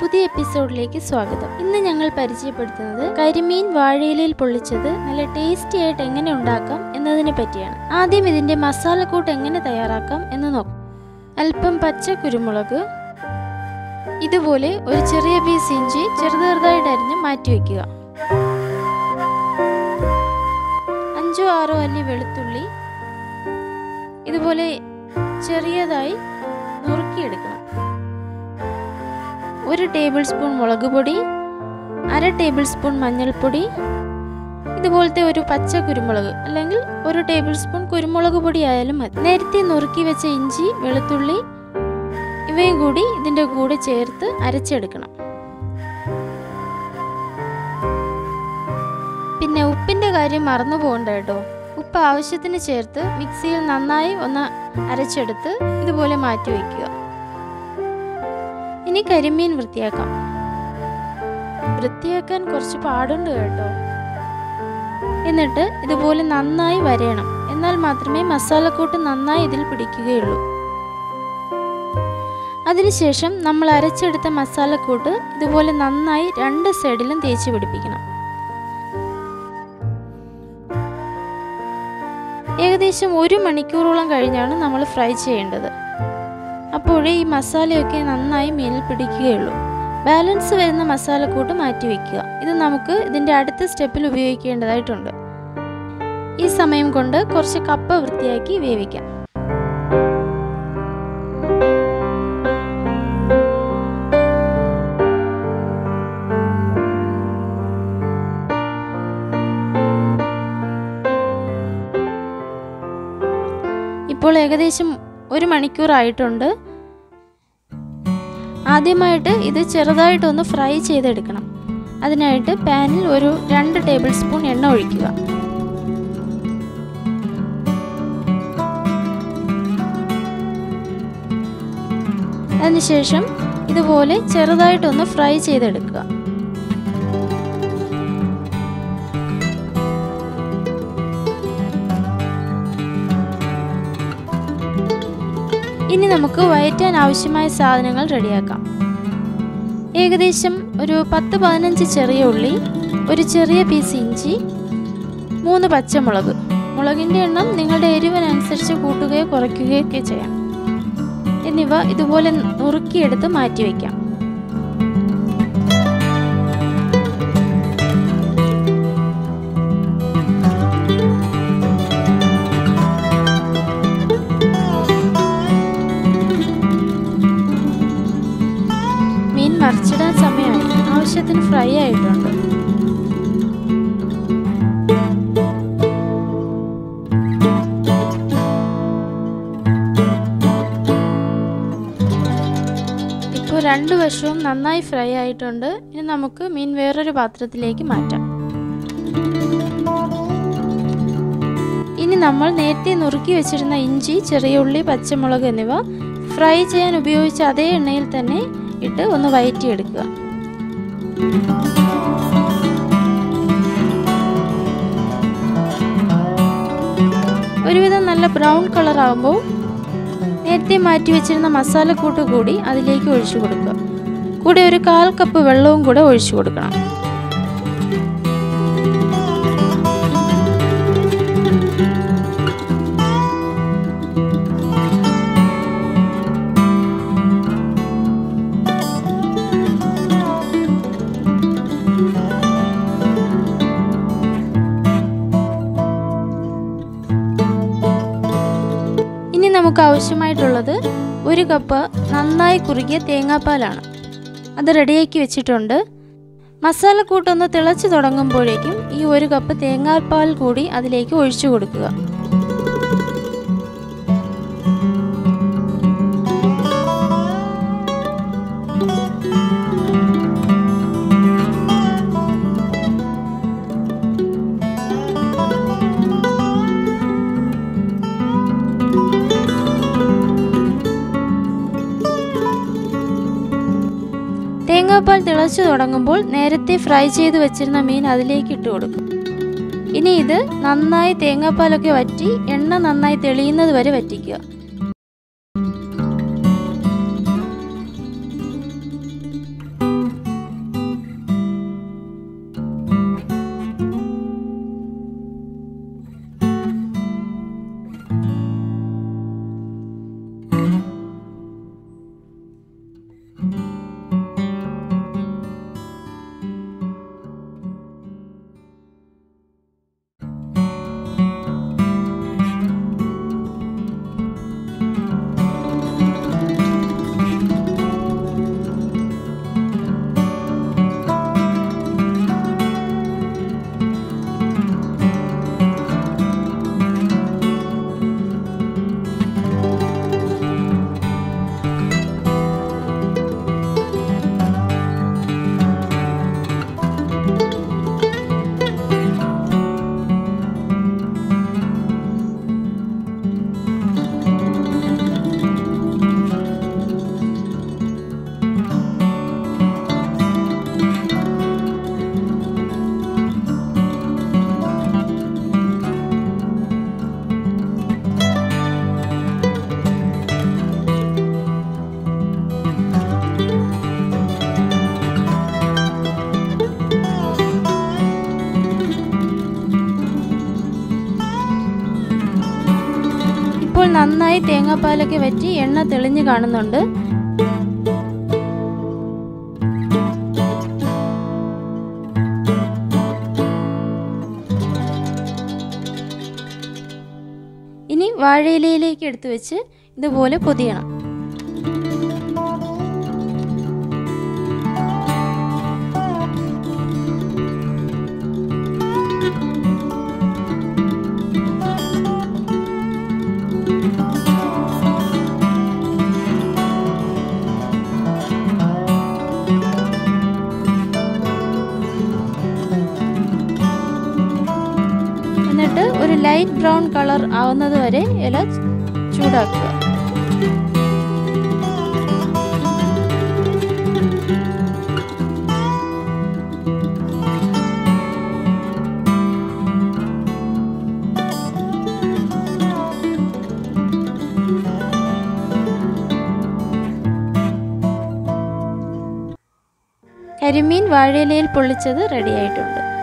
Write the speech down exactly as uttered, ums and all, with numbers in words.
പുതിയ എപ്പിസോഡിലേക്ക് സ്വാഗതം. ഇന്ന് ഞങ്ങൾ പരിചയപ്പെടുത്തുന്നത് കരിമീൻ വാഴയിലയിൽ പൊള്ളിച്ചത് നല്ല ടേസ്റ്റി ആയിട്ട് എങ്ങനെ ഉണ്ടാക്കാം എന്നതിനെ പറ്റിയാണ്. ആദ്യം ഇതിന്റെ മസാലക്കൂട്ട് എങ്ങനെ തയ്യാറാക്കാം എന്ന് നോക്കാം. അല്പം പച്ച കുരുമുളക്, ഇതുപോലെ ഒരു ചെറിയ പീസ് ഇഞ്ചി ചെറുതായിട്ട് അരിഞ്ഞ് മാറ്റിവെക്കുക. അഞ്ചോ ആറോ അല്ലി വെളുത്തുള്ളി ഇതുപോലെ ചെറിയതായി നുറുക്കിയെടുക്കണം. ഒരു ടേബിൾ സ്പൂൺ മുളക് പൊടി, അര ടേബിൾ സ്പൂൺ മഞ്ഞൾപ്പൊടി, ഇതുപോലത്തെ ഒരു പച്ച കുരുമുളക് അല്ലെങ്കിൽ ഒരു ടേബിൾ സ്പൂൺ കുരുമുളക് പൊടി ആയാലും മതി. നേരത്തെ നുറുക്കി വെച്ച ഇഞ്ചി വെളുത്തുള്ളി ഇവയും കൂടി ഇതിൻ്റെ കൂടെ ചേർത്ത് അരച്ചെടുക്കണം. പിന്നെ ഉപ്പിൻ്റെ കാര്യം മറന്നു പോകണ്ട കേട്ടോ. ഉപ്പ് ആവശ്യത്തിന് ചേർത്ത് മിക്സിയിൽ നന്നായി ഒന്ന് അരച്ചെടുത്ത് ഇതുപോലെ മാറ്റി വയ്ക്കുക. ഇനി കരിമീൻ വൃത്തിയാക്കാം. വൃത്തിയാക്കാൻ കുറച്ച് പാടുണ്ട് കേട്ടോ. എന്നിട്ട് ഇതുപോലെ നന്നായി വരയണം. എന്നാൽ മാത്രമേ മസാലക്കൂട്ട് നന്നായി ഇതിൽ പിടിക്കുകയുള്ളൂ. അതിനുശേഷം നമ്മൾ അരച്ചെടുത്ത മസാലക്കൂട്ട് ഇതുപോലെ നന്നായി രണ്ട് സൈഡിലും തേച്ച് പിടിപ്പിക്കണം. ഏകദേശം ഒരു മണിക്കൂറോളം കഴിഞ്ഞാണ് നമ്മൾ ഫ്രൈ ചെയ്യേണ്ടത്. അപ്പോഴേ ഈ മസാലയൊക്കെ നന്നായി മീനിൽ പിടിക്കുകയുള്ളൂ. ബാലൻസ് വരുന്ന മസാലക്കൂട്ട് മാറ്റിവെക്കുക. ഇത് നമുക്ക് ഇതിൻ്റെ അടുത്ത സ്റ്റെപ്പിൽ ഉപയോഗിക്കേണ്ടതായിട്ടുണ്ട്. ഈ സമയം കൊണ്ട് കുറച്ച് കപ്പ വൃത്തിയാക്കി വേവിക്കാം. ഇപ്പോൾ ഏകദേശം ഒരു മണിക്കൂറായിട്ടുണ്ട്. ആദ്യമായിട്ട് ഇത് ചെറുതായിട്ടൊന്ന് ഫ്രൈ ചെയ്തെടുക്കണം. അതിനായിട്ട് പാനിൽ ഒരു രണ്ട് ടേബിൾ സ്പൂൺ എണ്ണ ഒഴിക്കുക. അതിനുശേഷം ഇതുപോലെ ചെറുതായിട്ടൊന്ന് ഫ്രൈ ചെയ്തെടുക്കുക. ഇനി നമുക്ക് വഴറ്റാൻ ആവശ്യമായ സാധനങ്ങൾ റെഡിയാക്കാം. ഏകദേശം ഒരു പത്ത് പതിനഞ്ച് ചെറിയ ഉള്ളി, ഒരു ചെറിയ പീസ് ഇഞ്ചി, മൂന്ന് പച്ചമുളക്. മുളകിൻ്റെ എണ്ണം നിങ്ങളുടെ എരിവിനനുസരിച്ച് കൂട്ടുകയോ കുറയ്ക്കുകയോ ഒക്കെ ചെയ്യാം. എന്നിവ ഇതുപോലെ നുറുക്കിയെടുത്ത് മാറ്റിവെക്കാം. മറിച്ചിടാൻ സമയമായി, ആവശ്യത്തിന് ഫ്രൈ ആയിട്ടുണ്ട്. ഇപ്പോൾ രണ്ടു വശവും നന്നായി ഫ്രൈ ആയിട്ടുണ്ട്. ഇനി നമുക്ക് മീൻ വേറൊരു പാത്രത്തിലേക്ക് മാറ്റാം. ഇനി നമ്മൾ നേരത്തെ നുറുക്കി വെച്ചിരുന്ന ഇഞ്ചി, ചെറിയ ഉള്ളി, പച്ചമുളക് എന്നിവ ഫ്രൈ ചെയ്യാൻ ഉപയോഗിച്ച അതേ എണ്ണയിൽ തന്നെ ഇട്ട് ഒന്ന് വഴറ്റിയെടുക്കുക. ഒരുവിധം നല്ല ബ്രൗൺ കളർ ആകുമ്പോൾ നേരത്തെ മാറ്റി വെച്ചിരുന്ന മസാലക്കൂട്ട് കൂടി അതിലേക്ക് ഒഴിച്ചു കൊടുക്കുക. കൂടെ ഒരു കാൽ കപ്പ് വെള്ളവും കൂടെ ഒഴിച്ചു കൊടുക്കണം. നമുക്ക് ആവശ്യമായിട്ടുള്ളത് ഒരു കപ്പ് നന്നായി കുറുകിയ തേങ്ങാപ്പാലാണ്. അത് റെഡിയാക്കി വെച്ചിട്ടുണ്ട്. മസാലക്കൂട്ടൊന്ന് തിളച്ച് തുടങ്ങുമ്പോഴേക്കും ഈ ഒരു കപ്പ് തേങ്ങാപ്പാൽ കൂടി അതിലേക്ക് ഒഴിച്ചു കൊടുക്കുക. തേങ്ങാപ്പാൽ തിളച്ചു തുടങ്ങുമ്പോൾ നേരത്തെ ഫ്രൈ ചെയ്ത് വെച്ചിരുന്ന മീൻ അതിലേക്ക് ഇട്ട് കൊടുക്കും. ഇനി ഇത് നന്നായി തേങ്ങാപ്പാലൊക്കെ വറ്റി എണ്ണ നന്നായി തെളിയുന്നത് വരെ വറ്റിക്കുക. നന്നായി തേങ്ങാപ്പാലൊക്കെ വെറ്റി എണ്ണ തെളിഞ്ഞു കാണുന്നുണ്ട്. ഇനി വാഴയിലയിലേക്ക് എടുത്തു വെച്ച് ഇതുപോലെ പൊതിയണം. എന്നിട്ട് ഒരു ലൈറ്റ് ബ്രൗൺ കളർ ആവുന്നത് വരെ ഇല ചൂടാക്കുക. കരിമീൻ വാഴയിലയിൽ പൊള്ളിച്ചത് റെഡിയായിട്ടുണ്ട്.